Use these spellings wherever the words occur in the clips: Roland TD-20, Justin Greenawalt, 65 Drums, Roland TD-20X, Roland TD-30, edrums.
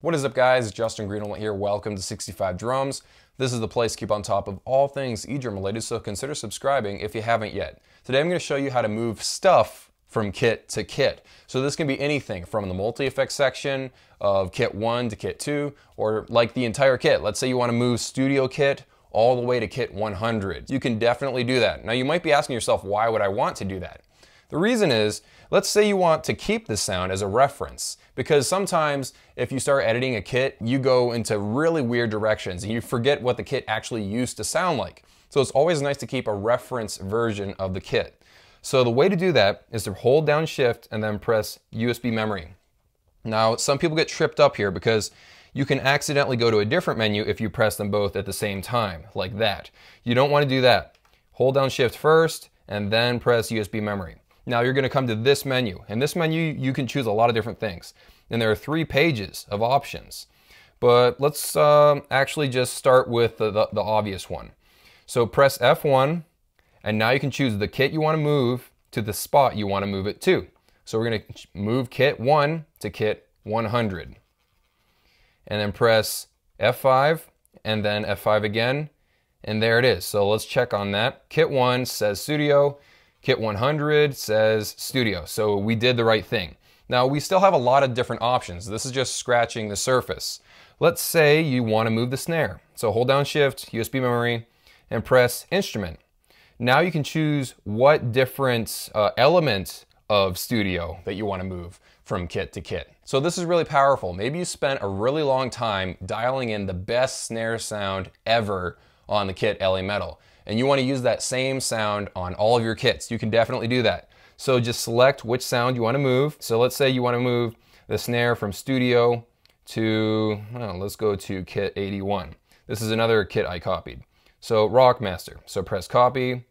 What is up guys, Justin Greenawalt here. Welcome to 65 Drums. This is the place to keep on top of all things e-drum related, so consider subscribing if you haven't yet. Today I'm going to show you how to move stuff from kit to kit. So this can be anything from the multi-effect section of kit 1 to kit 2, or like the entire kit. Let's say you want to move studio kit all the way to kit 100. You can definitely do that. Now you might be asking yourself, why would I want to do that? The reason is, let's say you want to keep the sound as a reference, because sometimes if you start editing a kit, you go into really weird directions and you forget what the kit actually used to sound like. So it's always nice to keep a reference version of the kit. So the way to do that is to hold down Shift and then press USB memory. Now, some people get tripped up here because you can accidentally go to a different menu if you press them both at the same time, like that. You don't want to do that. Hold down Shift first and then press USB memory. Now you're going to come to this menu. In this menu, you can choose a lot of different things. And there are 3 pages of options. But let's actually just start with the obvious one. So press F1, and now you can choose the kit you want to move to the spot you want to move it to. So we're going to move kit 1 to kit 100. And then press F5, and then F5 again. And there it is. So let's check on that. Kit 1 says studio. Kit 100 says studio, so we did the right thing. Now we still have a lot of different options. This is just scratching the surface. Let's say you want to move the snare. So hold down Shift, USB memory, and press instrument. Now you can choose what different element of studio that you want to move from kit to kit. So this is really powerful. Maybe you spent a really long time dialing in the best snare sound ever on the kit LA Metal, and you want to use that same sound on all of your kits. You can definitely do that. So just select which sound you want to move. So let's say you want to move the snare from studio to, well, let's go to kit 81. This is another kit I copied. So Rockmaster. So press copy,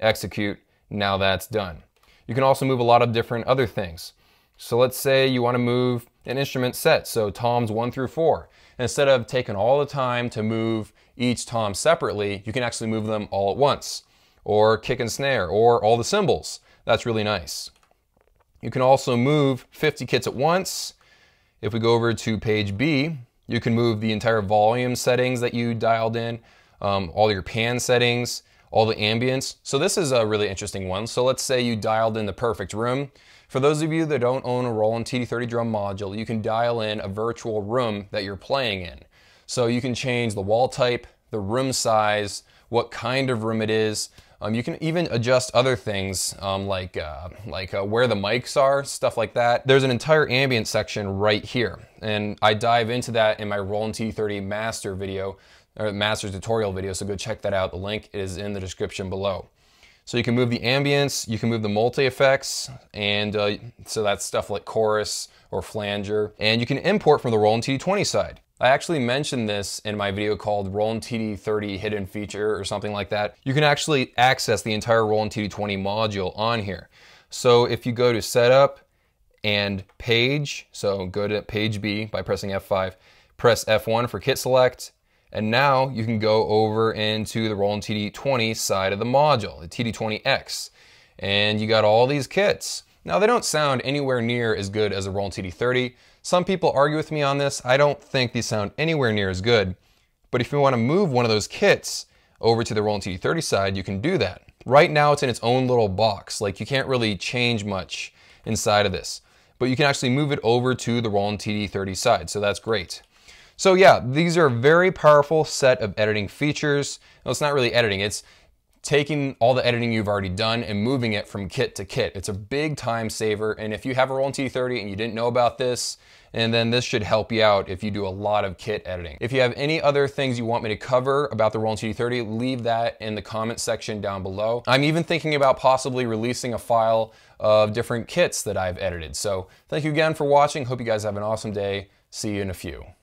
execute. Now that's done. You can also move a lot of different other things. So let's say you want to move an instrument set, so toms 1 through 4. Instead of taking all the time to move each tom separately, you can actually move them all at once, or kick and snare, or all the cymbals. That's really nice. You can also move 50 kits at once. If we go over to page B, you can move the entire volume settings that you dialed in, all your pan settings, all the ambience. So this is a really interesting one. So let's say you dialed in the perfect room. For those of you that don't own a Roland TD-30 drum module, you can dial in a virtual room that you're playing in. So you can change the wall type, the room size, what kind of room it is. You can even adjust other things like where the mics are, stuff like that. There's an entire ambient section right here. And I dive into that in my Roland TD-30 master video, or master tutorial video, so go check that out. The link is in the description below. So you can move the ambience, you can move the multi-effects, and so that's stuff like chorus or flanger. And you can import from the Roland TD-20 side. I actually mentioned this in my video called Roland TD-30 Hidden Feature or something like that. You can actually access the entire Roland TD-20 module on here. So if you go to Setup and Page, so go to page B by pressing F5, press F1 for kit select, and now you can go over into the Roland TD-20 side of the module, the TD-20X, and you got all these kits. Now they don't sound anywhere near as good as the Roland TD-30. Some people argue with me on this. I don't think these sound anywhere near as good, but if you want to move one of those kits over to the Roland TD-30 side, you can do that. Right now it's in its own little box, like you can't really change much inside of this, but you can actually move it over to the Roland TD-30 side, so that's great. So yeah, these are a very powerful set of editing features. No, it's not really editing, it's taking all the editing you've already done and moving it from kit to kit. It's a big time saver, and if you have a Roland TD-30 and you didn't know about this, and then this should help you out if you do a lot of kit editing. If you have any other things you want me to cover about the Roland TD-30, leave that in the comment section down below. I'm even thinking about possibly releasing a file of different kits that I've edited. So thank you again for watching. Hope you guys have an awesome day. See you in a few.